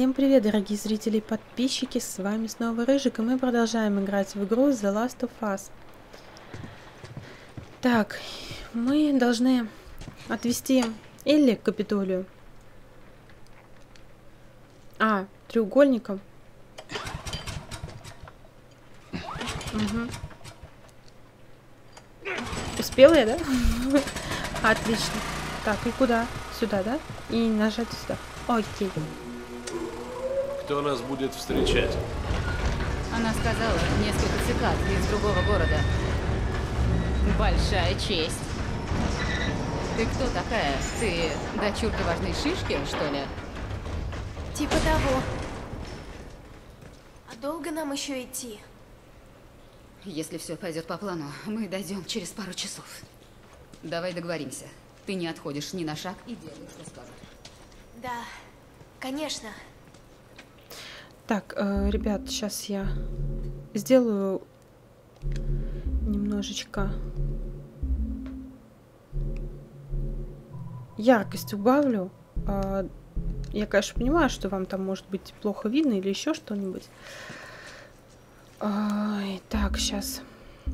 Всем привет, дорогие зрители и подписчики, с вами снова Рыжик, и мы продолжаем играть в игру The Last of Us. Так, мы должны отвезти Элли к Капитолию. Треугольником. Угу. Успела я, да? Отлично. Так, и куда? Сюда, да? И нажать сюда. Окей. Кто нас будет встречать? Она сказала, несколько цикад из другого города. Большая честь. Ты кто такая? Ты дочурка важной шишки, что ли? Типа того. А долго нам еще идти? Если все пойдет по плану, мы дойдем через пару часов. Давай договоримся. Ты не отходишь ни на шаг и делай, что скажут. Да, конечно. Так, ребят, сейчас я сделаю немножечко яркость убавлю. Я, конечно, понимаю, что вам там может быть плохо видно или еще что-нибудь. Так, сейчас.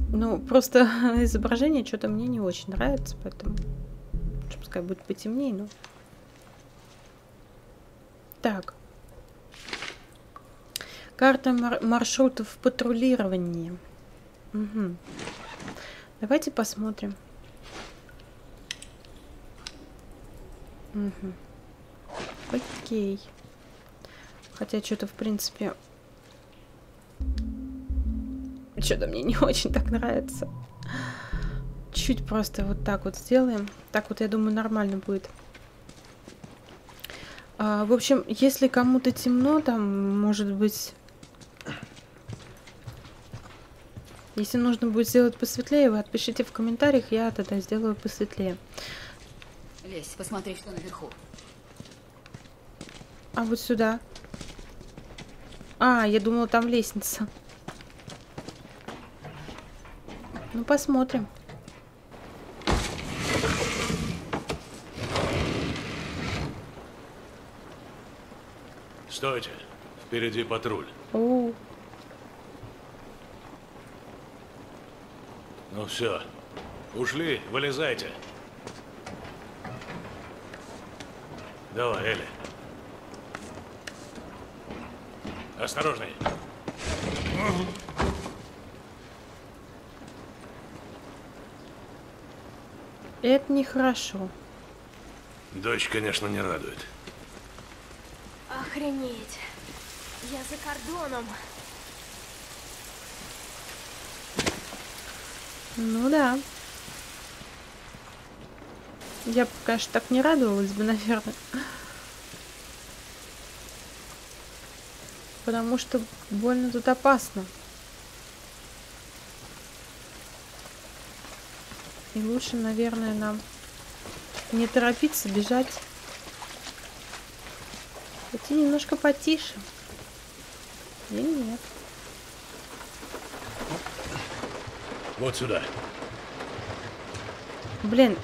Ну, просто изображение что-то мне не очень нравится, поэтому пускай будет потемнее, но... Так. Карта маршрутов в патрулировании. Угу. Давайте посмотрим. Угу. Окей. Хотя что-то, в принципе... Что-то мне не очень так нравится. Чуть просто вот так вот сделаем. Так вот, я думаю, нормально будет. В общем, если кому-то темно, там, может быть... Если нужно будет сделать посветлее, вы отпишите в комментариях, я тогда сделаю посветлее. Лезь, посмотри, что наверху. А вот сюда. Я думала, там лестница. Ну, посмотрим. Стойте, впереди патруль. О. Ну все, ушли, вылезайте. Давай, Элли. Осторожней. Это нехорошо. Дочь, конечно, не радует. Охренеть. Я за кордоном. Ну да. Я бы, конечно, так не радовалась бы, наверное. Потому что больно тут опасно. И лучше, наверное, нам не торопиться, бежать. Идти немножко потише. Или нет? Вот сюда. Блин.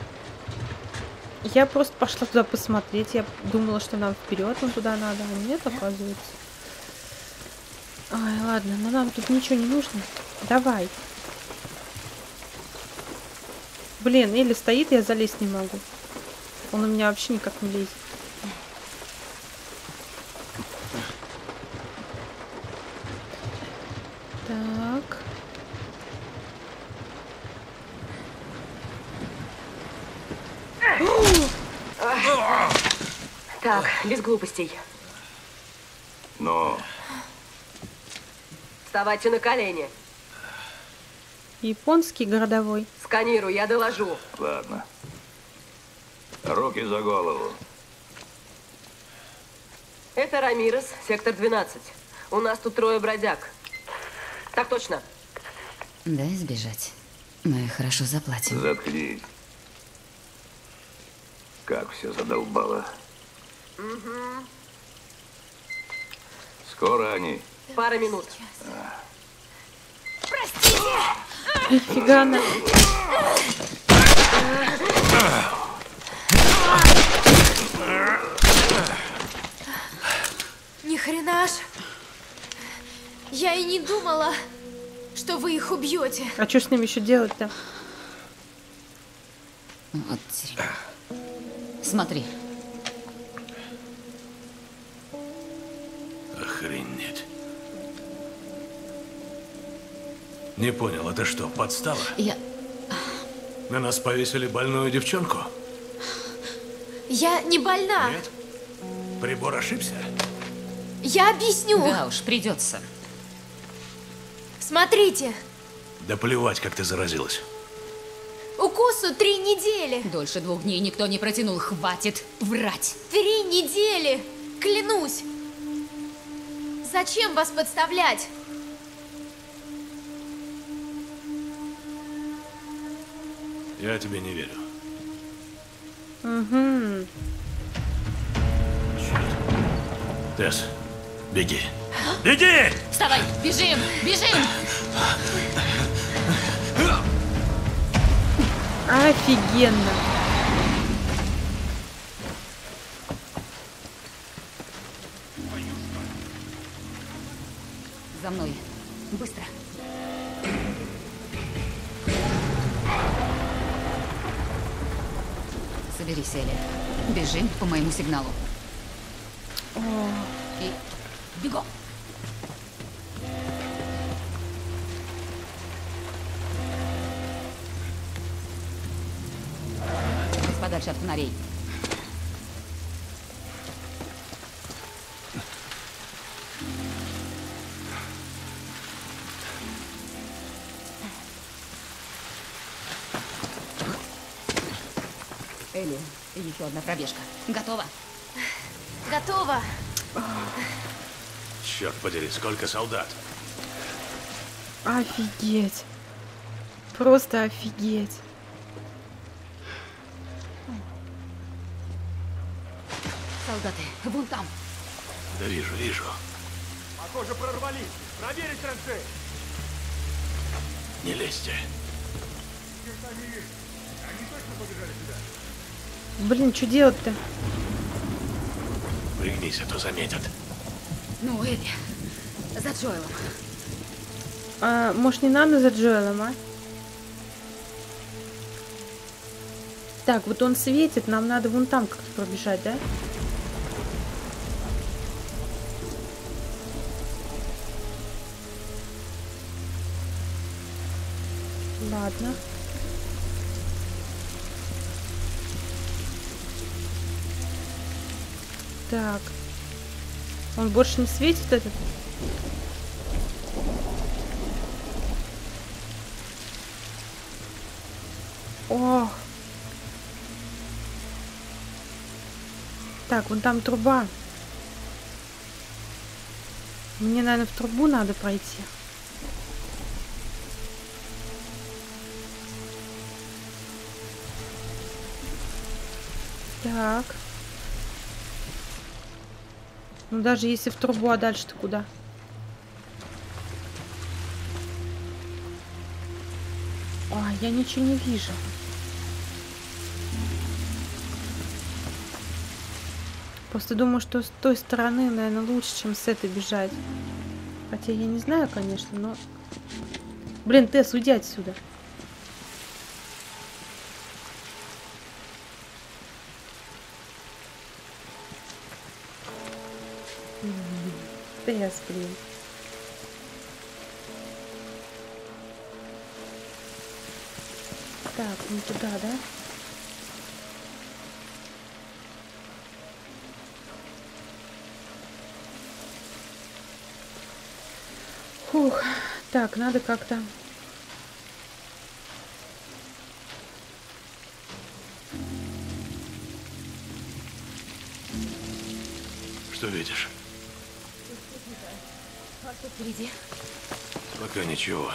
Я просто пошла туда посмотреть. Я думала, что нам вперед, но туда надо. А нет, оказывается. Ой, ладно, но нам тут ничего не нужно. Давай. Блин, Элли стоит, я залезть не могу. Он у меня вообще никак не лезет. Так. Так, без глупостей. Но. Вставайте на колени. Японский городовой. Сканирую, я доложу. Ладно. Руки за голову. Это Рамирес, сектор 12. У нас тут трое бродяг. Так точно. Дай сбежать. Мы хорошо заплатим. Заткнись. Как все задолбало. Угу. Скоро они. Пара минут. Простите! Нифига она. Не Я и не думала, что вы их убьете. А что с ними еще делать-то? Вот, смотри. Охренеть. Не понял, это что, подстава? Я... На нас повесили больную девчонку? Я не больна. Нет? Прибор ошибся? Я объясню. Да уж, придется. Смотрите. Да плевать, как ты заразилась. Укусу 3 недели. Дольше 2 дней никто не протянул. Хватит врать. 3 недели. Клянусь. Зачем вас подставлять? Я тебе не верю. Угу. Черт. Тесс, беги. Беги! Вставай! Бежим! Бежим! Офигенно! За мной. Быстро. Соберись, Элли. Бежим по моему сигналу. И бегом! Подальше от фонарей. Элли, еще одна пробежка. Готова? Готова. Черт подери, сколько солдат. Офигеть. Просто офигеть. Солдаты, вон там. Да вижу, вижу. Похоже, прорвались. Проверить траншеи. Не лезьте. Они точно побежали сюда. Блин, что делать-то? Пригнись, а то заметят. Ну, Элли, за Джоэлом. А, может, не надо за Джоэлом, а? Так, вот он светит, нам надо вон там как-то пробежать, да? Ладно. Так. Он больше не светит, этот? О! Так, вон там труба. Мне, наверное, в трубу надо пройти. Так. Ну, даже если в трубу, а дальше-то куда? А, я ничего не вижу. Просто думаю, что с той стороны, наверное, лучше, чем с этой бежать. Хотя я не знаю, конечно, но... Блин, Тесс, уйди отсюда. Да я сплю. Так, ну туда, да? Фух, так, надо как-то... Что видишь? Впереди. Пока ничего.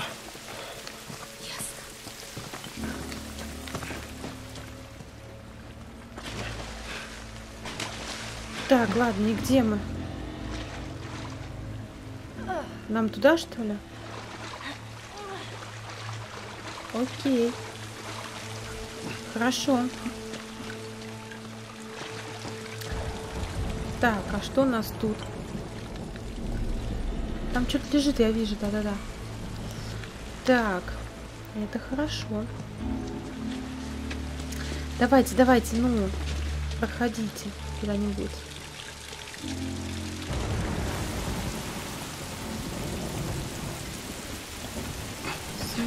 Ясно. Так, ладно, и где мы? Нам туда, что ли? Окей. Хорошо. Так, а что у нас тут? Там что-то лежит, я вижу, да-да-да. Так, это хорошо. Давайте, давайте, ну, проходите куда-нибудь.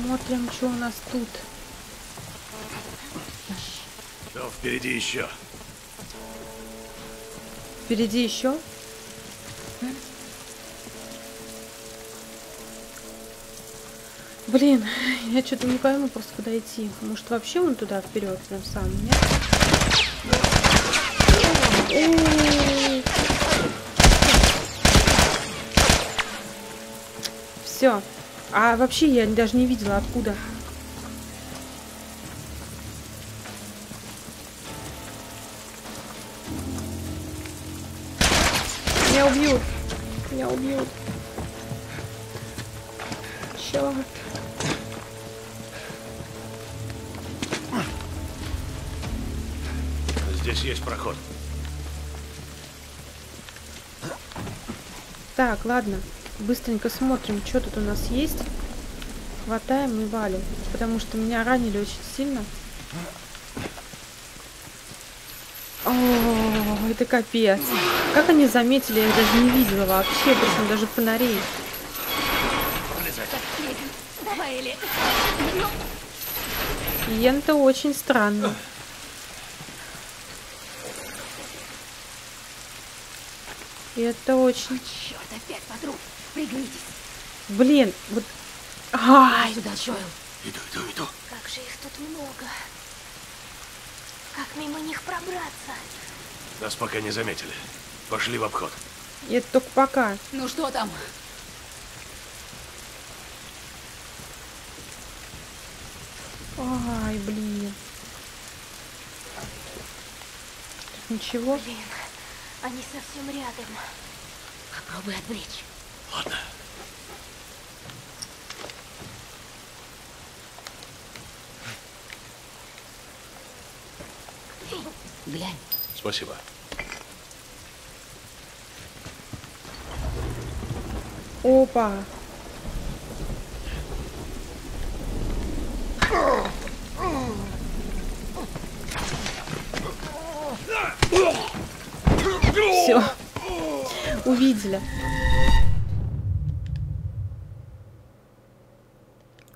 Смотрим, что у нас тут. Что впереди еще? Впереди еще? Блин, я что-то не пойму просто, куда идти. Может, вообще вон туда вперед, прям сам, нет? Все. А вообще я даже не видела, откуда. Меня убьют. Меня убьют. Черт. Здесь есть проход. Так, ладно. Быстренько смотрим, что тут у нас есть. Хватаем и валим. Потому что меня ранили очень сильно. О, это капец. Как они заметили, я даже не видела вообще. Причем даже фонарей. Ента очень странно. И это очень... Черт, опять подруг. Пригнитесь. Блин, вот... Ай, сюда, Джоэл. Иду, иду, иду. Как же их тут много. Как мимо них пробраться? Нас пока не заметили. Пошли в обход. Это только пока. Ну что там? Ай, блин. Тут ничего. Блин, они совсем рядом. Попробуй отвлечь. Ладно. Глянь. Спасибо. Опа. Все. Увидели.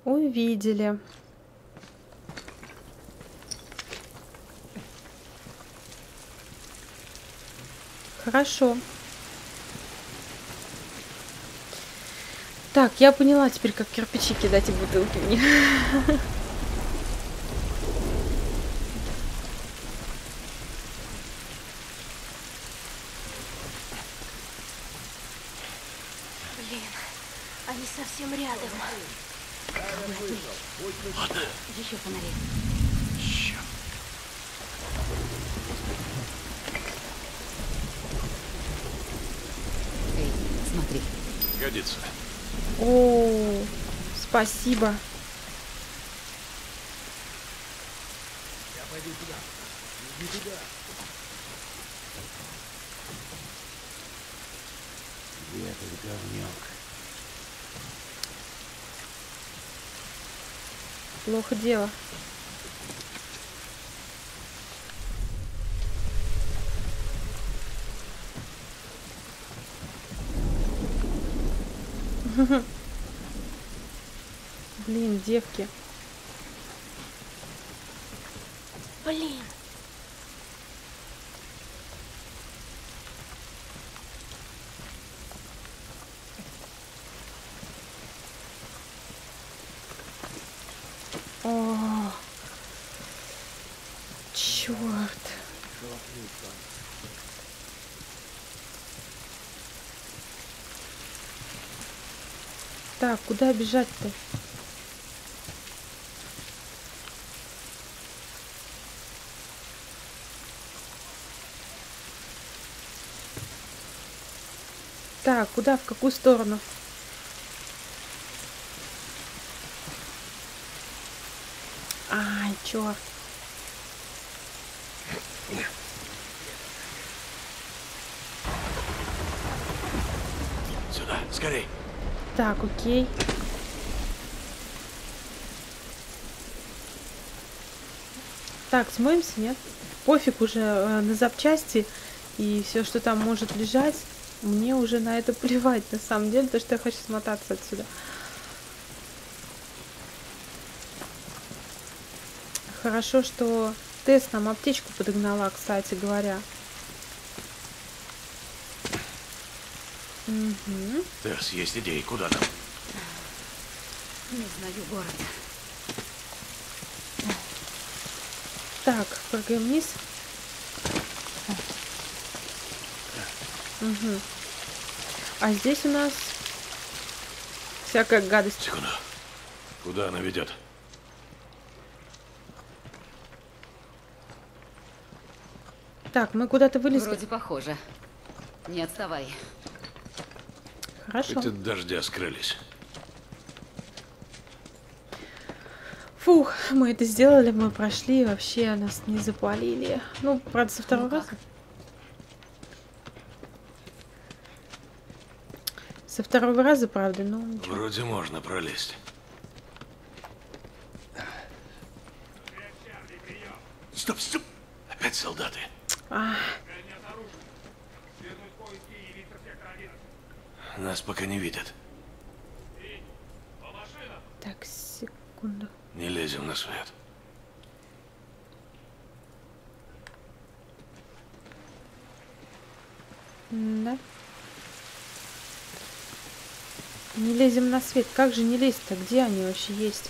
Увидели. Хорошо. Так, я поняла теперь, как кирпичи кидать и бутылки мне. Совсем рядом. Ладно. Еще фонари. Еще. Эй, смотри. Годится. О, спасибо. Я пойду туда. Иди туда. Где этот говнюк? Плохо дело. Блин, девки. Блин. Так, куда бежать-то? Так, куда, в какую сторону? Ай, черт. Сюда, скорей. Так, окей. Так, смоемся, нет? Пофиг уже на запчасти. И все, что там может лежать, мне уже на это плевать, на самом деле, потому что я хочу смотаться отсюда. Хорошо, что Тесс нам аптечку подогнала, кстати говоря. Угу. Тесс, есть идеи, куда нам? Не знаю город. Так, прыгаем вниз. Угу. А здесь у нас всякая гадость. Секунду. Куда она ведет? Так, мы куда-то вылезли. Вроде похоже. Не отставай. Хорошо. Эти дождя скрылись. Фух, мы это сделали, мы прошли, вообще нас не запалили. Ну, правда, со второго раза. Со второго раза, правда, но... Ничего. Вроде можно пролезть. Стоп, стоп! Опять солдаты. Нас пока не видят. Так, секунду. Не лезем на свет. Да. Не лезем на свет. Как же не лезть-то? Где они вообще есть?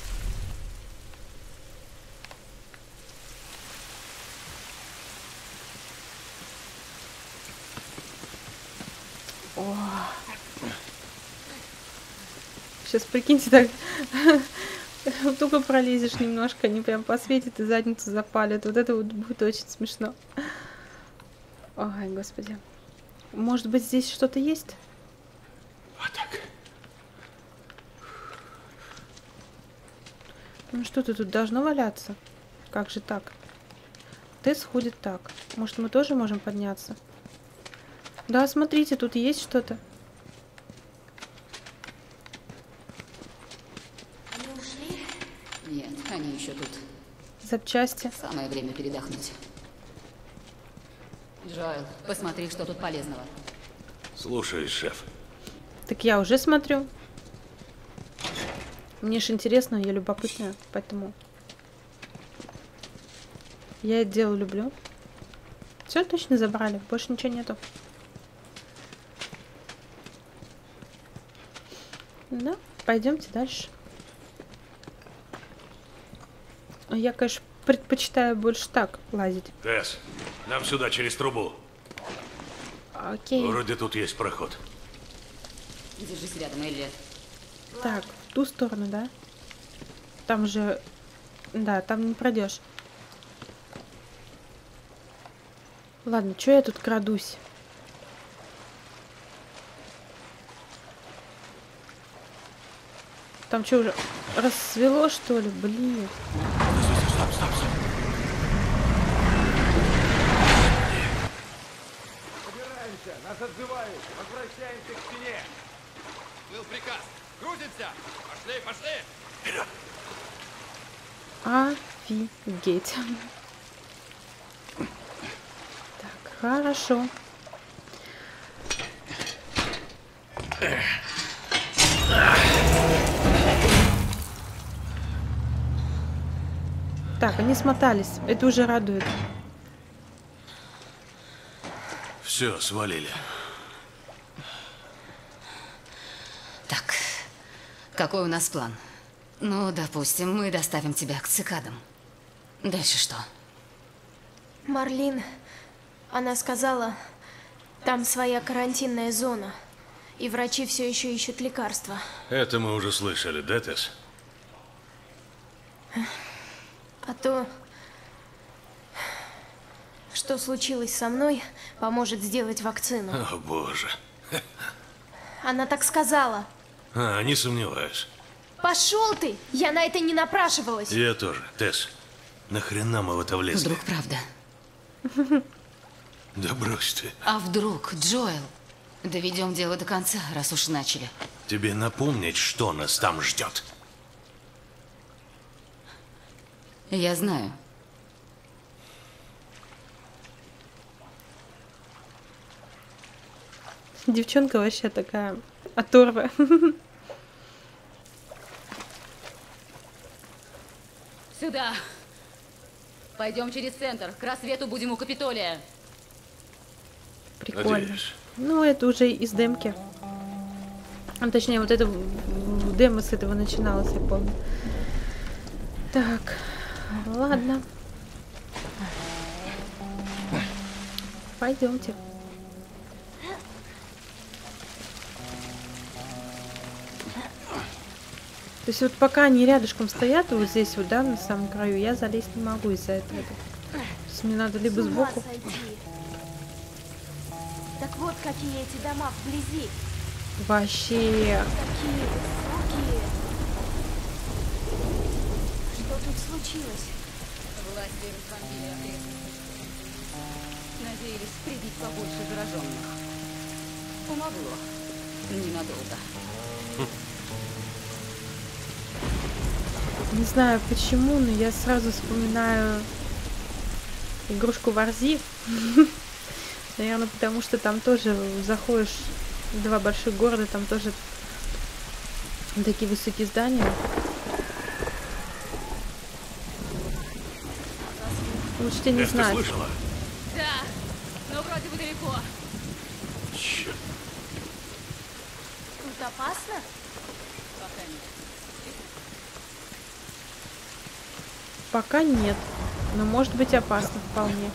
О. Сейчас, прикиньте, так... Только пролезешь немножко, они прям посветят и задницу запалят. Вот это вот будет очень смешно. Ой, господи. Может быть, здесь что-то есть? Вот так. Ну что-то тут должно валяться. Как же так? Тесс ходит так. Может, мы тоже можем подняться? Да, смотрите, тут есть что-то. Нет, они еще тут. Запчасти. Самое время передохнуть. Джоэл, посмотри, что тут полезного. Слушай, шеф. Так я уже смотрю. Мне же интересно, я любопытная, поэтому я это дело люблю. Все точно забрали, больше ничего нету. Да, пойдемте дальше. Я, конечно, предпочитаю больше так лазить. Тесс, нам сюда через трубу. Окей. Вроде тут есть проход. Держись рядом, Элли. Так. В ту сторону, да? Там же... Да, там не пройдешь. Ладно, что я тут крадусь? Там что, уже рассвело, что ли? Блин. Стоп, стоп, стоп. Убираемся, нас отзывают. Возвращаемся к стене. Был приказ. Крутимся! Пошли, пошли! Вперед! Офигеть! Так, хорошо. Так, они смотались. Это уже радует. Все, свалили. Какой у нас план? Ну, допустим, мы доставим тебя к цикадам. Дальше что? Марлин, она сказала, там своя карантинная зона, и врачи все еще ищут лекарства. Это мы уже слышали, да, Тесс? А то, что случилось со мной, поможет сделать вакцину. О, боже. Она так сказала. А, не сомневаюсь. Пошел ты! Я на это не напрашивалась. Я тоже. Тесс, нахрена мы в это влезли? Вдруг правда? Да брось ты. А вдруг, Джоэл? Доведем дело до конца, раз уж начали. Тебе напомнить, что нас там ждет? Я знаю. Девчонка вообще такая оторва. Сюда. Пойдем через центр. К рассвету будем у Капитолия. Прикольно. Надеюсь. Ну, это уже из демки. А, точнее, вот это демо с этого начиналось, я помню. Так, ладно. Пойдемте. То есть вот пока они рядышком стоят, вот здесь вот, да, на самом краю, я залезть не могу из-за этого. То есть мне надо либо сбоку. Так вот какие эти дома вблизи. Вообще. Такие высокие. Что тут случилось? Власть берет вампире ответ. Надеялись прибить побольше зараженных. Помогло. Ненадолго. Не знаю почему, но я сразу вспоминаю игрушку Варзи. Наверное, потому что там тоже заходишь в два больших города, там тоже такие высокие здания. Лучше тебя не знать. Слышала? Да, но вроде бы далеко. Черт. Тут опасно? Пока нет. Пока нет, но может быть опасно вполне.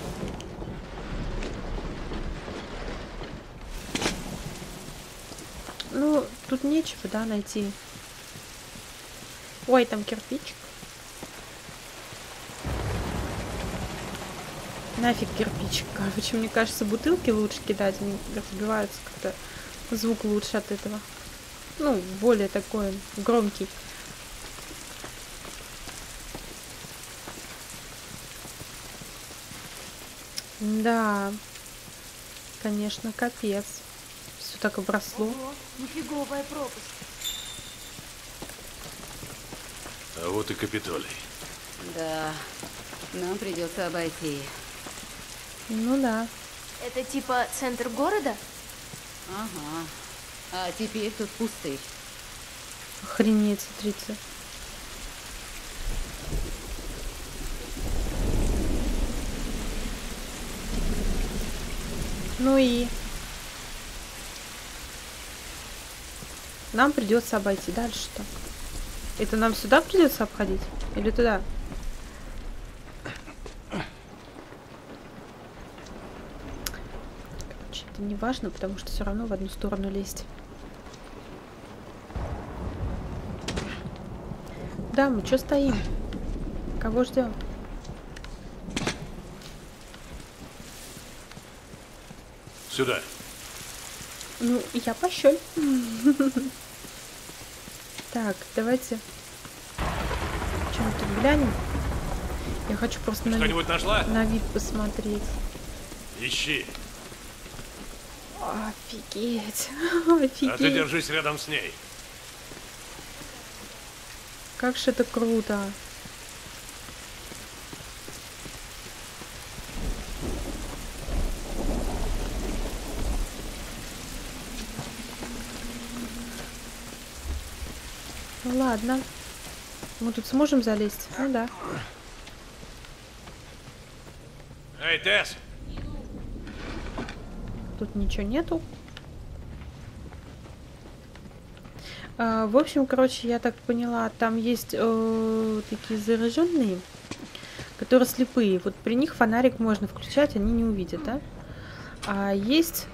Ну, тут нечего, да, найти. Ой, там кирпичик. Нафиг кирпичик. Короче, мне кажется, бутылки лучше кидать. Они разбиваются как-то. Звук лучше от этого. Ну, более такой громкий. Да. Конечно, капец. Все так обросло. Ого, нифиговая пропасть. А вот и Капитолий. Да, нам придется обойти. Ну да. Это типа центр города? Ага. А теперь тут пустырь. Охренеть, смотрите. Ну и... Нам придется обойти дальше-то. Это нам сюда придется обходить? Или туда? Короче, это не важно, потому что все равно в одну сторону лезть. Да, мы что стоим? Кого ждем? Сюда. Ну, я пощель. Так, давайте что-нибудь глянем. Я хочу просто на вид посмотреть. Ищи. Офигеть. Офигеть. А ты держись рядом с ней. Как же это круто. Ладно. Мы тут сможем залезть? Ну да. Эй, Тесс! Тут ничего нету. В общем, короче, я так поняла, там есть такие зараженные, которые слепые. Вот при них фонарик можно включать, они не увидят, да? А есть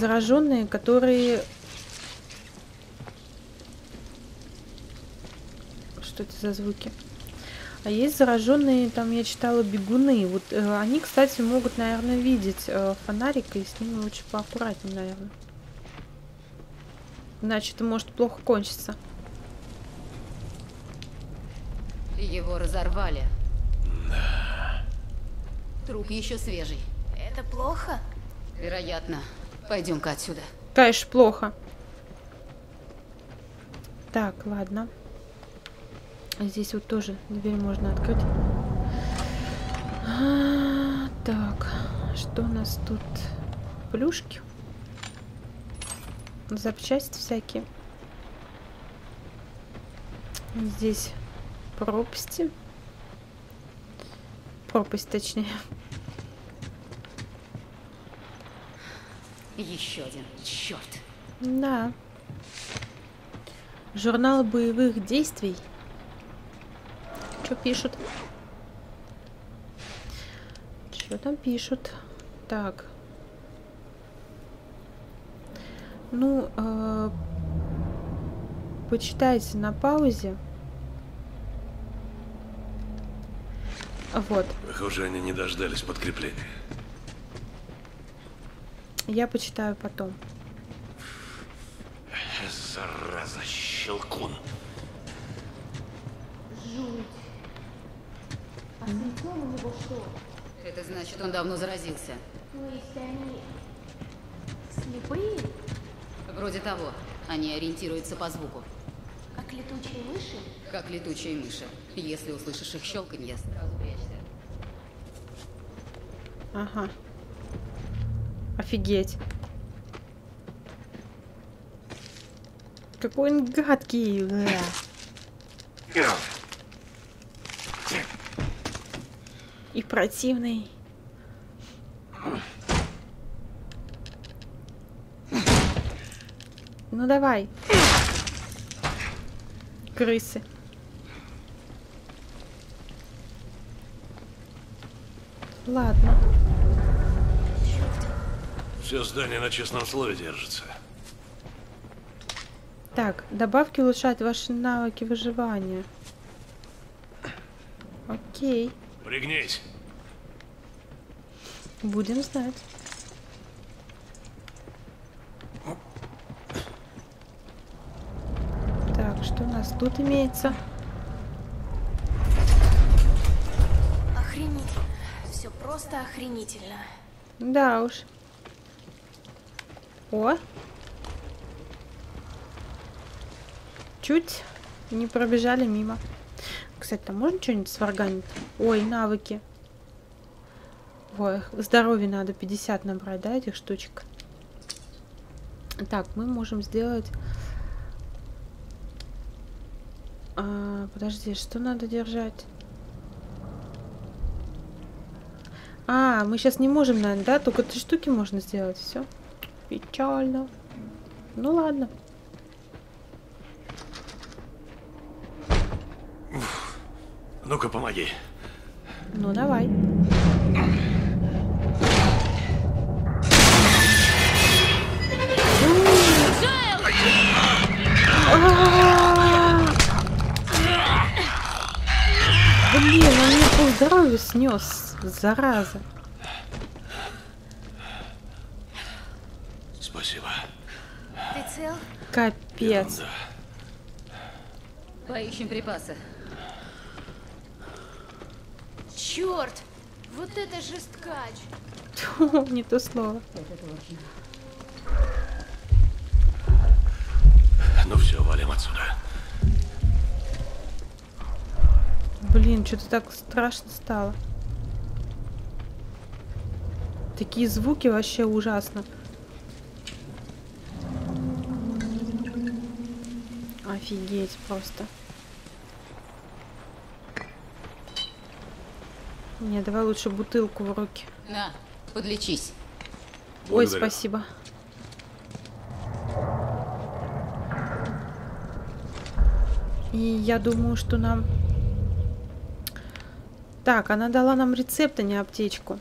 зараженные, которые... Что это за звуки? А есть зараженные, там я читала, бегуны. Вот они, кстати, могут, наверное, видеть фонарик, и с ними лучше поаккуратнее, наверное. Иначе это может плохо кончиться. Его разорвали. Да. Труп еще свежий. Это плохо? Вероятно. Пойдем-ка отсюда. Конечно, плохо. Так, ладно. Здесь вот тоже дверь можно открыть. Так, что у нас тут? Плюшки. Запчасти всякие. Здесь пропасти. Пропасть, точнее. Еще один, черт. Да. Журнал боевых действий. Что пишут? Что там пишут? Так. Ну, почитайте на паузе. Вот. Похоже, они не дождались подкрепления. Я почитаю потом. Зараза, щелкун. Жуть. А симптом у него что? Это значит, он давно заразился. То есть они слепые? Вроде того. Они ориентируются по звуку. Как летучие мыши? Как летучие мыши. Если услышишь их щелканье, сразу прячься. Ага. Офигеть. Какой он гадкий. И противный. Ну давай. Крысы. Ладно. Все здание на честном слове держится. Так, добавки улучшают ваши навыки выживания. Окей. Пригнись. Будем знать. Так, что у нас тут имеется? Охренеть. Все просто охренительно. Да уж. О. Чуть не пробежали мимо. Кстати, там можно что-нибудь сварганить? Ой, навыки. Ой, здоровье надо 50 набрать, да, этих штучек? Так, мы можем сделать... подожди, что надо держать? А, мы сейчас не можем, наверное, да? Только 3 штуки можно сделать, все. Печально. Ну ладно. Ну-ка, помоги. Ну, давай. Блин, он мне полздоровья снес, зараза. Спасибо. Ты цел? Капец. Поищем припасы. Черт! Вот это жесткач! Не то слово. Ну все, валим отсюда. Блин, что-то так страшно стало. Такие звуки вообще ужасно. Офигеть просто. Не, давай лучше бутылку в руки. На, подлечись. Ой, благодарю. Спасибо. И я думаю, что нам... Так, она дала нам рецепт, а не аптечку.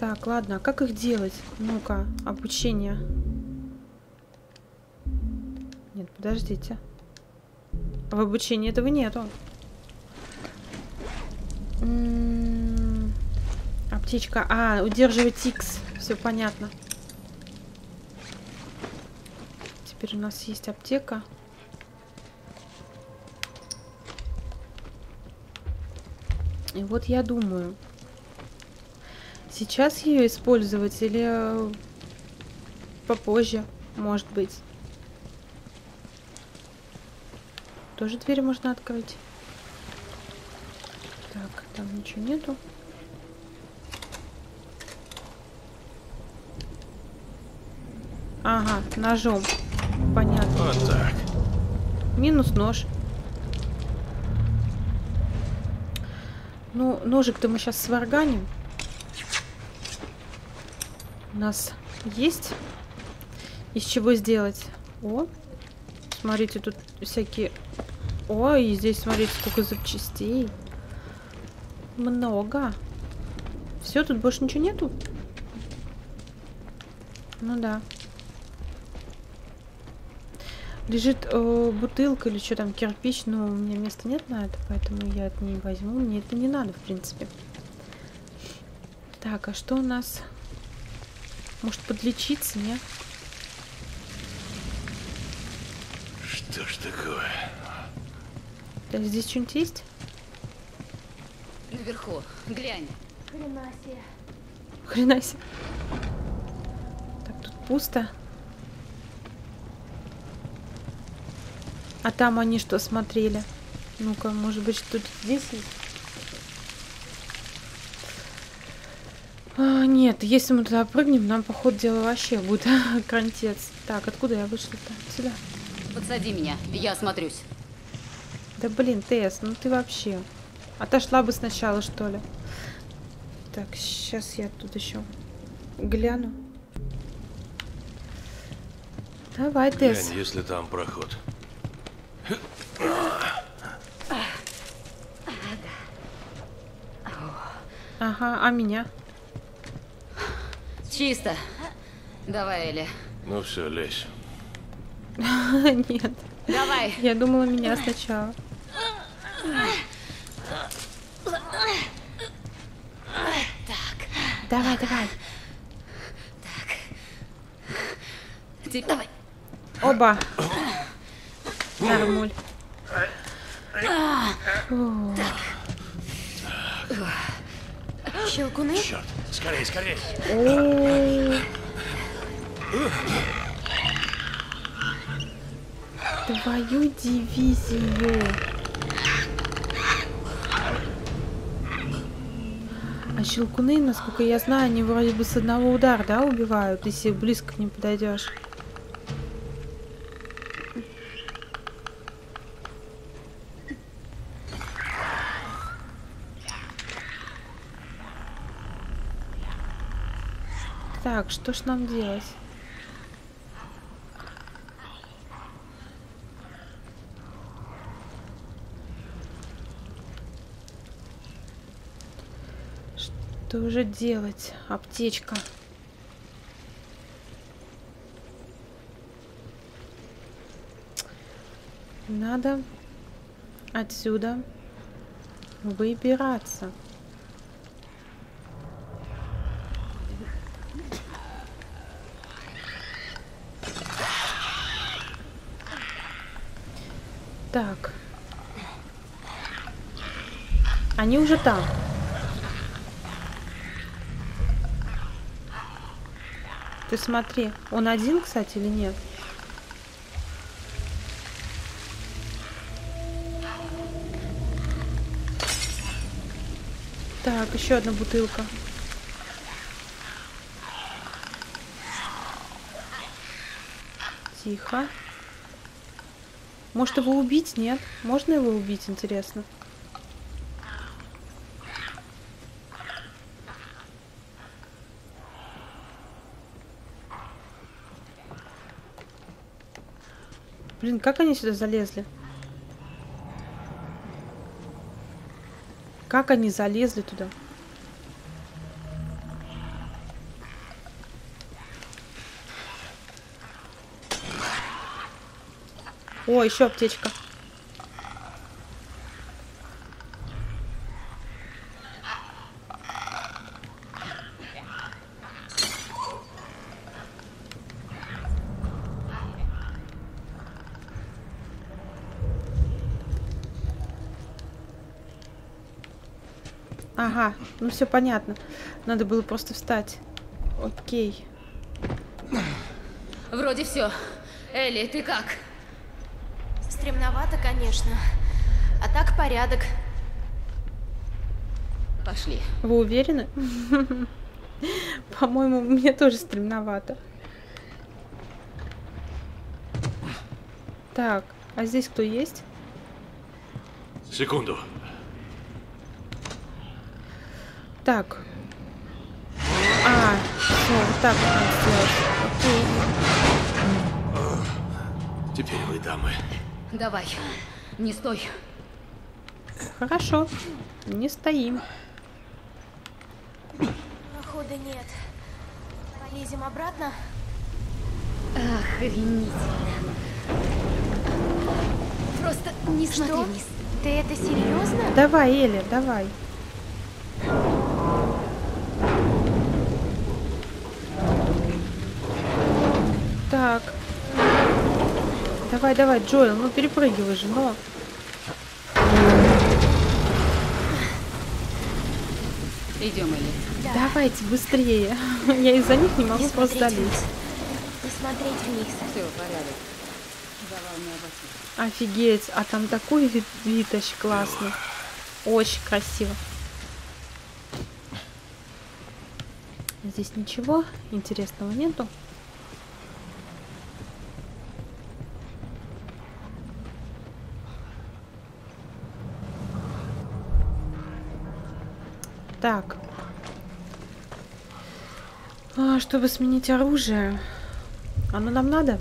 Так, ладно, а как их делать? Ну-ка, обучение. Нет, подождите. В обучении этого нету. Аптечка. А, удерживать X. Все понятно. Теперь у нас есть аптека. И вот я думаю, сейчас ее использовать или попозже, может быть. тоже дверь можно открыть. Так, там ничего нету. Ага, ножом. Понятно. Вот так. Минус нож. Ну, ножик-то мы сейчас сварганим. У нас есть из чего сделать. О, смотрите, тут всякие... О, и здесь, смотрите, сколько запчастей. Много. Все, тут больше ничего нету? Ну да. Лежит бутылка или что там, кирпич, но у меня места нет на это, поэтому я от ней возьму. Мне это не надо, в принципе. Так, а что у нас? Может, подлечиться, нет? Что ж такое? Так, здесь что-нибудь есть? Наверху, глянь. Хрена себе. Хрена себе. Так, тут пусто. А там они что смотрели? Ну-ка, может быть, что-то здесь есть? А, нет, если мы туда прыгнем, нам, по ходу дела, вообще будет конец. Так, откуда я вышла-то? Сюда. Подсади меня, я осмотрюсь. Да блин, Тесс, ну ты вообще... Отошла бы сначала, что ли? Так, сейчас я тут еще гляну. Давай, Тесс. Глянь, если там проход. Ага, а меня? Чисто. Давай, Элли. Ну все, лезь. Нет. Давай. Я думала, меня сначала. Так. Давай, давай. Так. Теперь давай. Оба. Нормуль. Щелкуны? Черт, скорее, скорее. Твою дивизию. А щелкуны, насколько я знаю, они вроде бы с одного удара, да, убивают, если близко к ним подойдешь. Так, что ж нам делать? Что же делать? Аптечка. Надо отсюда выбираться. Так. Они уже там. Ты смотри. Он один, кстати, или нет? Так, еще одна бутылка. Тихо. Может его убить? Нет? Можно его убить, интересно? Блин, как они сюда залезли? Как они залезли туда? О, еще аптечка. Ага, ну все понятно. Надо было просто встать. Окей. Вроде все. Элли, ты как? Стремновато, конечно. А так порядок. Пошли. Вы уверены? По-моему, мне тоже стремновато. Так, а здесь кто есть? Секунду. Так. А, все, вот так вот надо сделать. Окей. Теперь вы, дамы. Давай, не стой. Хорошо, не стоим. Прохода нет. Полезем обратно. Охренительно. Просто не смотри вниз. Ты это серьезно? Давай, Эля, давай. Так. Давай, давай, Джоэл, ну перепрыгивай же, но... Идем, Элли. Да. Давайте быстрее. Я из-за них не могу просто залезть. Не смотреть вниз. Все, порядок. Офигеть, а там такой вид очень классный. Очень красиво. Здесь ничего интересного нету. Так. А, чтобы сменить оружие. Оно нам надо?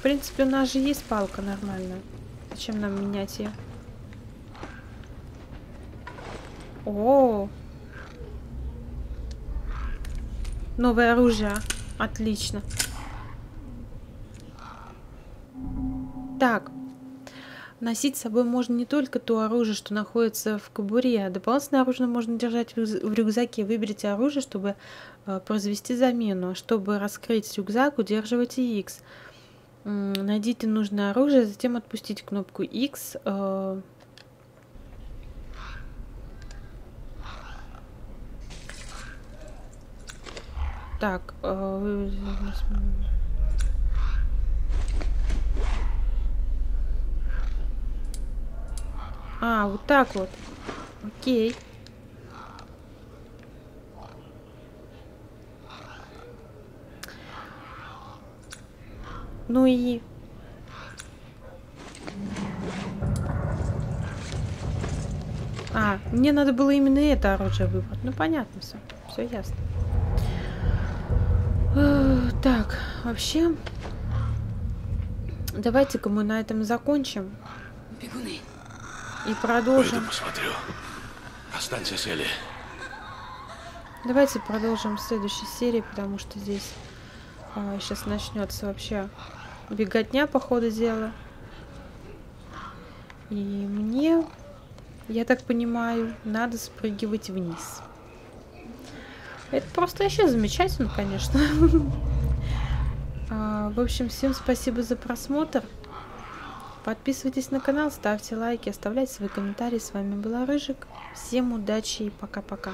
В принципе, у нас же есть палка нормальная. Зачем нам менять ее? О! Новое оружие. Отлично. Так. Носить с собой можно не только то оружие, что находится в кобуре, а дополнительное оружие можно держать в рюкзаке. Выберите оружие, чтобы произвести замену. Чтобы раскрыть рюкзак, удерживайте X. Найдите нужное оружие, затем отпустите кнопку X. Так. А, вот так вот. Окей. Ну и... А, мне надо было именно это оружие выбрать. Ну, понятно все. Все ясно. Так, вообще... Давайте-ка мы на этом закончим. Бегуны. И продолжим. Посмотрю. Останься с Элли. Давайте продолжим в следующей серии, потому что здесь сейчас начнется вообще беготня по ходу дела. И мне, я так понимаю, надо спрыгивать вниз. Это просто еще замечательно, конечно. В общем, всем спасибо за просмотр. Подписывайтесь на канал, ставьте лайки, оставляйте свои комментарии. С вами была Рыжик. Всем удачи и пока-пока.